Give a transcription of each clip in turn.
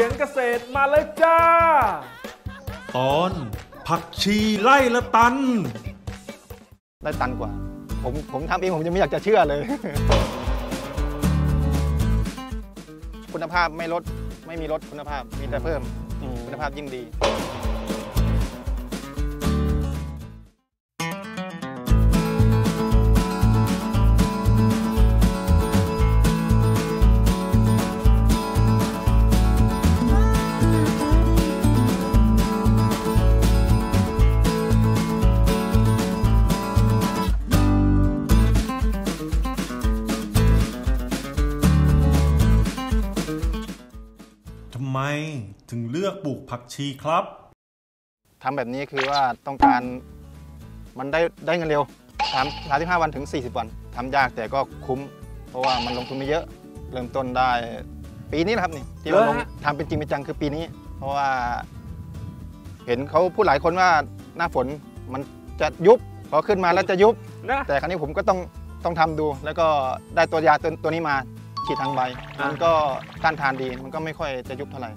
สียงเกษตรมาเลยจ้าตอนผักชีไร่ละตันได้ตันกว่าผมทำเองผมยังไม่อยากจะเชื่อเลย คุณภาพไม่ลดไม่มีลดคุณภาพมีแต่เพิ่มคุณภาพยิ่งดีถึงเลือกปลูกผักชีครับทำแบบนี้คือว่าต้องการมันได้เงินเร็ว35วันถึง40วันทำยากแต่ก็คุ้มเพราะว่ามันลงทุนไม่เยอะเริ่มต้นได้ปีนี้นะครับนี่ที่เราทำเป็นจริงเป็นจังคือปีนี้เพราะว่าเห็นเขาพูดหลายคนว่าหน้าฝนมันจะยุบพอขึ้นมาแล้วจะยุบนะแต่ครั้งนี้ผมก็ต้องทำดูแล้วก็ได้ตัวยาตัวนี้มาฉีดทางใบมันก็ต้านทานดีมันก็ไม่ค่อยจะยุบเท่าไหร่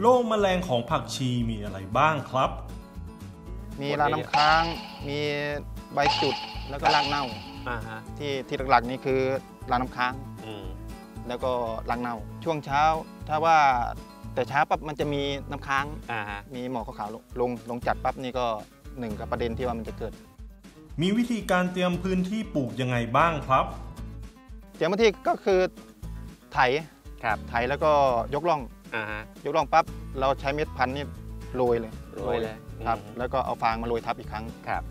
โรคแมลงของผักชีมีอะไรบ้างครับมีราน้ำค้างมีใบจุดแล้วก็รากเน่าที่หลักๆนี่คือราน้ำค้างแล้วก็รากเน่าช่วงเช้าถ้าว่าแต่เช้าปั๊บมันจะมีน้ำค้างมีหมอกขาวๆลงจัดปั๊บนี่ก็หนึ่งกับประเด็นที่ว่ามันจะเกิดมีวิธีการเตรียมพื้นที่ปลูกยังไงบ้างครับเตรียมพื้นที่ก็คือไถแล้วก็ยกร่องปั๊บเราใช้เม็ดพันธุ์นี่โรยเลยครับแล้วก็เอาฟางมาโรยทับอีกครั้ง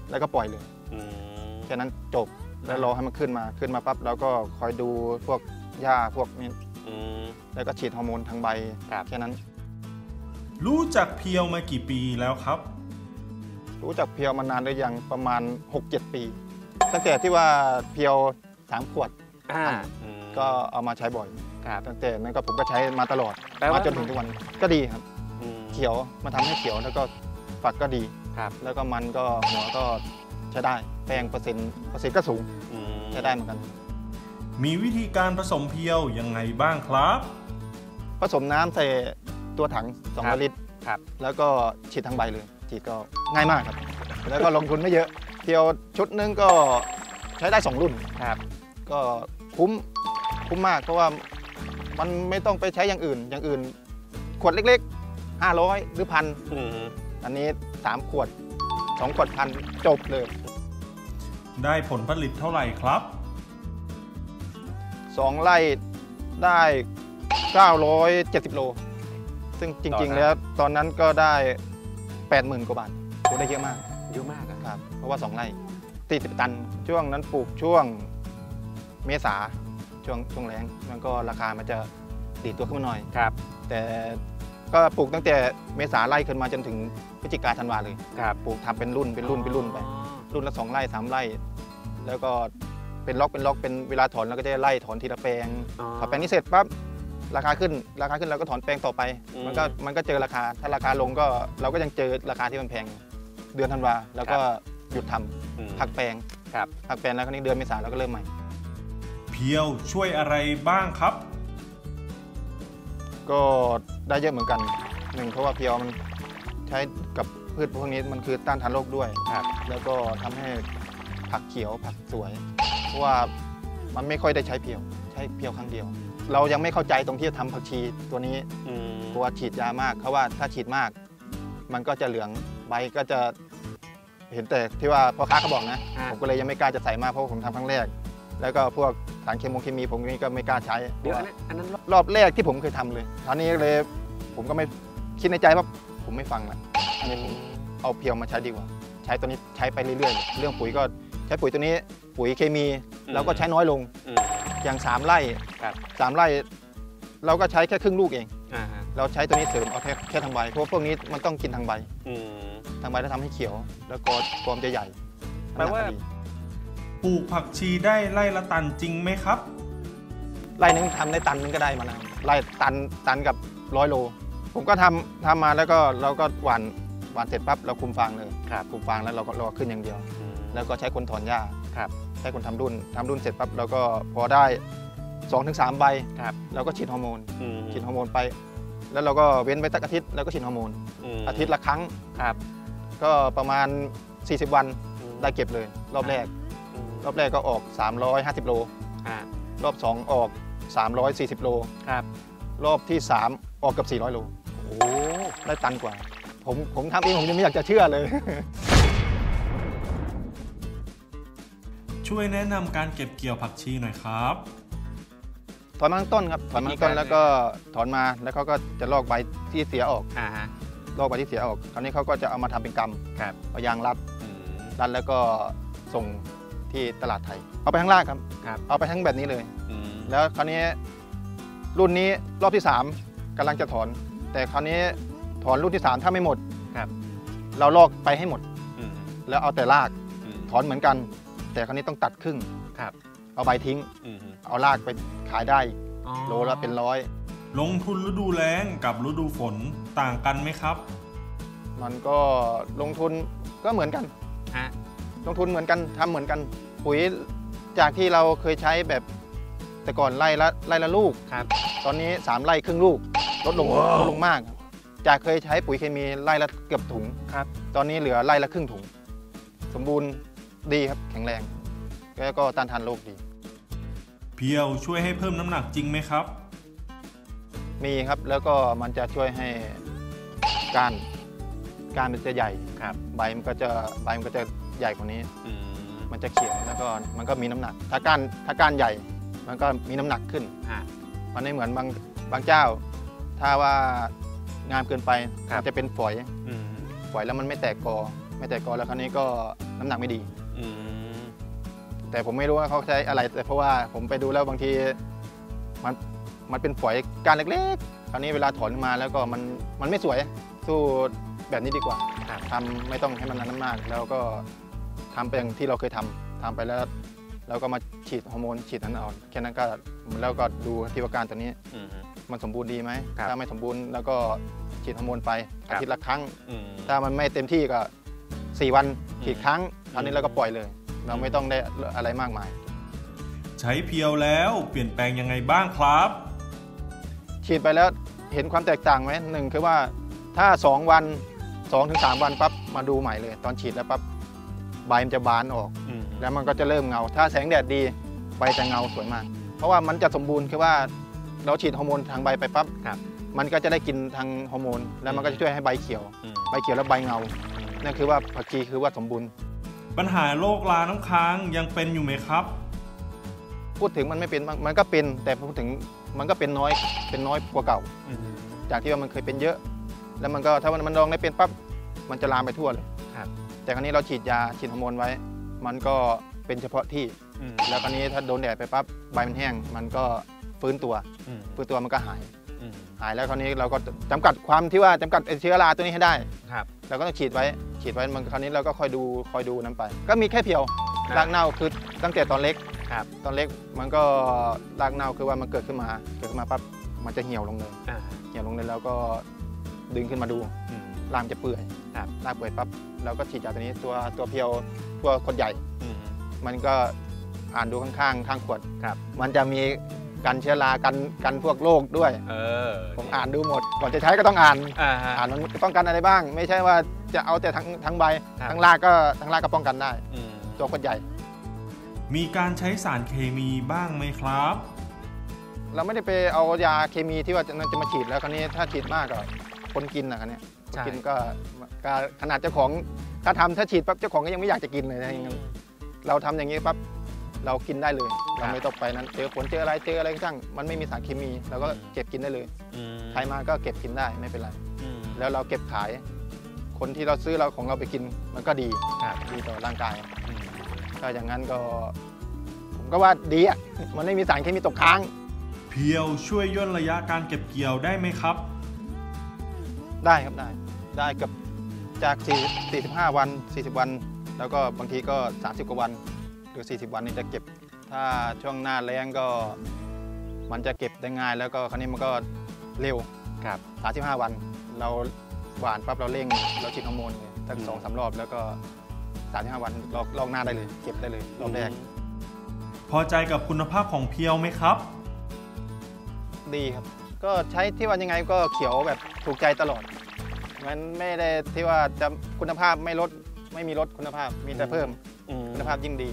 แล้วก็ปล่อยเลยแค่นั้นจบแล้วรอให้มันขึ้นมาปั๊บเราก็คอยดูพวกหญ้าพวกนี้แล้วก็ฉีดฮอร์โมนทางใบแค่นั้นรู้จักเพียวมากี่ปีแล้วครับรู้จักเพียวมานานหรือยังประมาณ 6-7 ปีตั้งแต่ที่ว่าเพียว3ขวดก็เอามาใช้บ่อยตั้งแต่นั้นก็ผมก็ใช้มาตลอดมาจนถึงทุกวันก็ดีครับเขียวมันทำให้เขียวแล้วก็ฝักก็ดีแล้วก็มันก็หัวก็ใช้ได้แปลงเปอร์เซ็นต์ก็สูงใช้ได้เหมือนกันมีวิธีการผสมเพียวยังไงบ้างครับผสมน้ำใส่ตัวถัง2 ลิตรแล้วก็ฉีดทั้งใบเลยฉีดก็ง่ายมากครับแล้วก็ลงทุนไม่เยอะเพียวชุดนึงก็ใช้ได้2รุ่นก็คุ้มมากเพราะว่ามันไม่ต้องไปใช้อย่างอื่นขวดเล็กๆ500หรือ1,000อันนี้3ขวด2ขวด1,000จบเลยได้ผลผลิตเท่าไหร่ครับ2ไร่ได้970โลซึ่งจริงๆแล้วตอนนั้นก็ได้80,000 กว่าบาทได้เยอะมากครับเพราะว่า2ไร่40ตันช่วงนั้นปลูกช่วงเมษาช่วงแรงมันก็ราคามันจะดีตัวขึ้นมาหน่อยครับแต่ก็ปลูกตั้งแต่เมษาไล่ขึ้นมาจนถึงพฤศจิกาธันวาเลยครับปลูกทำเป็นรุ่นไปรุ่นละ2 ไร่3 ไร่แล้วก็เป็นล็อกเป็นเวลาถอนแล้วก็จะไล่ถอนทีละแปลงพอแปลงนี้เสร็จปั๊บราคาขึ้นเราก็ถอนแปลงต่อไปมันก็เจอราคาถ้าราคาลงก็เราก็ยังเจอราคาที่มันแพงเดือนธันวาแล้วก็หยุดทำพักแปลงแล้วคราวนี้เดือนเมษาเราก็เริ่มใหม่เพียวช่วยอะไรบ้างครับก็ได้เยอะเหมือนกัน1เพราะว่าเพียวมันใช้กับพืชพวกนี้มันคือต้านทานโรคด้วยแล้วก็ทำให้ผักเขียวผักสวยเพราะว่ามันไม่ค่อยได้ใช้เพียวครั้งเดียวเรายังไม่เข้าใจตรงที่จะทำผักชีตัวนี้เพราะว่าฉีดยามากเพราะว่าถ้าฉีดมากมันก็จะเหลืองใบก็จะเห็นแต่ที่ว่าพ่อค้าเขาบอกนะผมก็เลยยังไม่กล้าจะใส่มากเพราะผมทำครั้งแรกแล้วก็พวกสารเคมีผมนี่ก็ไม่กล้าใช้เดี๋ยวอันนั้นรอบแรกที่ผมเคยทำเลยตอนนี้เลยผมก็ไม่คิดในใจว่าผมไม่ฟังละอันนี้ผมเอาเพียวมาใช้ดีกว่าใช้ตัวนี้ใช้ไปเรื่อยๆเรื่องปุ๋ยก็ใช้ปุ๋ยตัวนี้ปุ๋ยเคมีเราก็ใช้น้อยลงอย่าง3 ไร่เราก็ใช้แค่ครึ่งลูกเองเราใช้ตัวนี้เสริมเอาแค่ทางใบเพราะพวกนี้มันต้องกินทางใบถ้าทำให้เขียวแล้วก็กลมจะใหญ่แปลว่าปลูกผักชีได้ไร่ละตันจริงไหมครับไร่นึงทำได้ตันนึงก็ได้มานะไร่ตันกับ100 โลผมก็ทำมาแล้วก็เราก็หว่านเสร็จปั๊บเราคุมฟางเลยคุมฟางแล้วเราก็รอขึ้นอย่างเดียวแล้วก็ใช้คนถอนหญ้าใช้คนทำรุ่นเสร็จปั๊บเราก็พอได้2-3 ใบเราก็ฉีดฮอร์โมนไป แล้วเราก็เว้นไปสักอาทิตย์แล้วก็ฉีดฮอร์โมนอาทิตย์ละครั้งครับก็ประมาณ40วันได้เก็บเลยรอบแรกก็ออก350โลรอบ2ออก340โลครับรอบที่3ออกเกือบ400โลโอ้ได้ตันกว่าผมทำเองผมยังไม่อยากจะเชื่อเลยช่วยแนะนำการเก็บเกี่ยวผักชีหน่อยครับถอนมาต้นครับถอนมาต้นแล้วก็ถอนมาแล้วเขาก็จะลอกใบที่เสียออกลอกใบที่เสียออกคราวนี้เขาก็จะเอามาทำเป็นกำเอายางรัดแล้วก็ส่งที่ตลาดไทยเอาไปทั้งรากครับเอาไปทั้งแบบนี้เลยแล้วคราวนี้รุ่นนี้รอบที่3กำลังจะถอนแต่คราวนี้ถอนรุ่นที่3ถ้าไม่หมดเราลอกไปให้หมดแล้วเอาแต่รากถอนเหมือนกันแต่คราวนี้ต้องตัดครึ่งเอาใบทิ้งเอารากไปขายได้โลละเป็นร้อยลงทุนฤดูแล้งกับฤดูฝนต่างกันไหมครับมันก็ลงทุนก็เหมือนกันลงทุนเหมือนกันทำเหมือนกันปุ๋ยจากที่เราเคยใช้แบบแต่ก่อนไร่ละลูกตอนนี้3ไร่ครึ่งลูกลดลงมากจากเคยใช้ปุ๋ยเคมีไร่ละเกือบถุงตอนนี้เหลือไร่ละครึ่งถุงสมบูรณ์ดีครับแข็งแรงแล้วก็ต้านทานโรคดีเพียวช่วยให้เพิ่มน้ำหนักจริงไหมครับมีครับแล้วก็มันจะช่วยให้การมันจะใหญ่ใบมันก็จะใหญ่กว่านี้มันจะเขียวแล้วก็มันก็มีน้ำหนักถ้าก้านใหญ่มันก็มีน้ำหนักขึ้นมันไม่เหมือนบางเจ้าถ้าว่างามเกินไปมันจะเป็นฝอยแล้วมันไม่แตกกอแล้วคราวนี้ก็น้ำหนักไม่ดีแต่ผมไม่รู้ว่าเขาใช้อะไรแต่เพราะว่าผมไปดูแล้วบางทีมันเป็นฝอยการเล็กๆคราวนี้เวลาถอนมาแล้วก็มันไม่สวยสู้แบบนี้ดีกว่าทำไม่ต้องให้มันน้ำมากแล้วก็ทำไปอย่างที่เราเคยทำไปแล้วเราก็มาฉีดฮอร์โมนฉีดนั้นเอาแค่นั้นก็แล้วก็ดูที่ว่าการตัวนี้มันสมบูรณ์ดีไหมถ้าไม่สมบูรณ์แล้วก็ฉีดฮอร์โมนไปอาทิตย์ละครั้งถ้ามันไม่เต็มที่ก็4วันฉีดครั้งคราวนี้เราก็ปล่อยเลยเราไม่ต้องได้อะไรมากมายใช้เพียวแล้วเปลี่ยนแปลงยังไงบ้างครับฉีดไปแล้วเห็นความแตกต่างไหม1คือว่าถ้า2วัน2 ถึง 3วันปั๊บมาดูใหม่เลยตอนฉีดแล้วปั๊บใบมันจะบานออกแล้วมันก็จะเริ่มเงาถ้าแสงแดดดีใบจะเงาสวยมากเพราะว่ามันจะสมบูรณ์คือว่าเราฉีดฮอร์โมนทางใบไปปั๊บมันก็จะได้กินทางฮอร์โมนแล้วมันก็จะช่วยให้ใบเขียวแล้วใบเงานั่นคือว่าผักชีคือว่าสมบูรณ์ปัญหาโรคราน้ำค้างยังเป็นอยู่ไหมครับพูดถึงมันไม่เป็นมันก็เป็นแต่พูดถึงมันก็เป็นน้อยกว่าเก่าจากที่ว่ามันเคยเป็นเยอะแล้วมันก็ถ้ามันลองได้เป็นปั๊บมันจะลามไปทั่วเลยแต่ครั้นี้เราฉีดยาฉีดฮอร์โมนไว้มันก็เป็นเฉพาะที่แล้วครั้นี้ถ้าโดนแดดไปปั๊บใบมันแห้งมันก็ฟื้นตัวมันก็หายแล้วครั้นี้เราก็จำกัดความที่ว่าจำกัดเชื้อราตัวนี้ให้ได้เราก็ต้องฉีดไว้มันครั้นี้เราก็คอยดูนั้นไปก็มีแค่เพียวรากเน่าคือตั้งแต่ตอนเล็กมันก็รากเน่าคือว่ามันเกิดขึ้นมาปั๊บมันจะเหี่ยวลงเลยแล้วก็ดึงขึ้นมาดูรากจะเปื่อยรากเปื่อยปั๊บเราก็ฉีดยาตัวนี้ตัวเพียวตัวขวดใหญ่มันก็อ่านดูข้างขวดมันจะมีกันเชื้อรากันพวกโรคด้วยผมอ่านดูหมดก่อนจะใช้ก็ต้องอ่านมันป้องกันอะไรบ้างไม่ใช่ว่าจะเอาแต่ทั้งใบทั้งรากก็ป้องกันได้ตัวขวดใหญ่มีการใช้สารเคมีบ้างไหมครับเราไม่ได้ไปเอายาเคมีที่ว่าจะมาฉีดแล้วคราวนี้ถ้าฉีดมากก็คนกินนะครับเนี่ยกินก็ขนาดเจ้าของถ้าฉีดปั๊บเจ้าของก็ยังไม่อยากจะกินเลยนะอย่างนั้นเราทำอย่างนี้ปั๊บเรากินได้เลยเราไม่ต้องไปนั้นเจออะไรก็ช่างมันไม่มีสารเคมีเราก็เก็บกินได้เลยใครมาก็เก็บกินได้ไม่เป็นไรแล้วเราเก็บขายคนที่เราซื้อเราของเราไปกินมันก็ดีต่อร่างกายถ้าอย่างนั้นก็ผมก็ว่าดีอ่ะมันไม่มีสารเคมีตกค้างเพียวช่วยย่นระยะการเก็บเกี่ยวได้ไหมครับได้ครับได้กับจาก45วัน40วันแล้วก็บางทีก็30กว่าวันหรือ40วันนี่จะเก็บถ้าช่วงหน้าแล้งก็มันจะเก็บได้ง่ายแล้วก็คราวนี้มันก็เร็วครับ35วันเราหวานปั๊บเราเร่งเราฉีดฮอร์โมนตั้ง2-3รอบแล้วก็35วันลอกหน้าได้เลยเก็บได้เลยรอบแรกพอใจกับคุณภาพของเพียวไหมครับดีครับ ก็ใช้ที่ว่ายังไงก็เขียวแบบถูกใจตลอดมันไม่ได้ที่ว่าจะคุณภาพไม่ลดไม่มีลดคุณภาพมีแต่เพิ่มคุณภาพยิ่งดี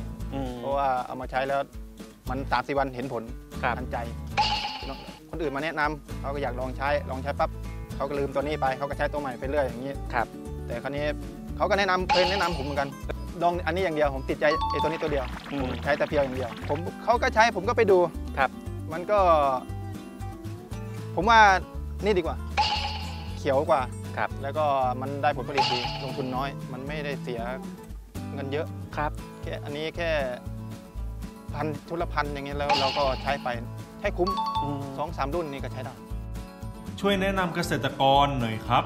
เพราะว่าเอามาใช้แล้วมัน30 วันเห็นผลทันใจคนอื่นมาแนะนำเขาก็อยากลองใช้ปั๊บเขาก็ลืมตัวนี้ไปเขาก็ใช้ตัวใหม่ไปเรื่อยอย่างนี้แต่คราวนี้เขาก็แนะนำเคยแนะนำผมเหมือนกันลองอันนี้อย่างเดียวผมติดใจไอ้ตัวนี้ตัวเดียวผมใช้แต่เพียวอย่างเดียวผมเขาก็ใช้ผมก็ไปดูมันก็ผมว่านี่ดีกว่าเขียวกว่าแล้วก็มันได้ผลผลิตดีลงทุนน้อยมันไม่ได้เสียเงินเยอะครับแค่อันนี้แค่พันทุลพันอย่างเงี้ยแล้วเราก็ใช้ไปใช้คุ้ม 2-3 รุ่นนี้ก็ใช้ได้ช่วยแนะนำเกษตรกรหน่อยครับ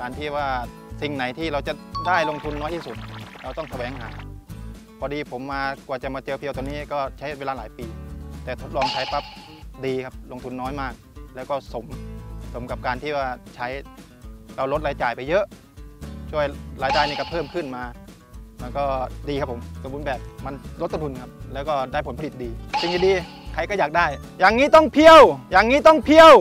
การที่ว่าสิ่งไหนที่เราจะได้ลงทุนน้อยที่สุดเราต้องแสวงหาพอดีผมมากว่าจะมาเจอเพียวตัวนี้ก็ใช้เวลาหลายปีแต่ทดลองใช้ปั๊บดีครับลงทุนน้อยมากแล้วก็สมกับการที่ว่าใช้เราลดรายจ่ายไปเยอะช่วยรายได้นี่ก็เพิ่มขึ้นมามันก็ดีครับผมสมบูรณ์แบบมันลดต้นทุนครับแล้วก็ได้ผลผลิตดีสิ่งดีๆใครก็อยากได้อย่างนี้ต้องเพียวอย่างนี้ต้องเพียว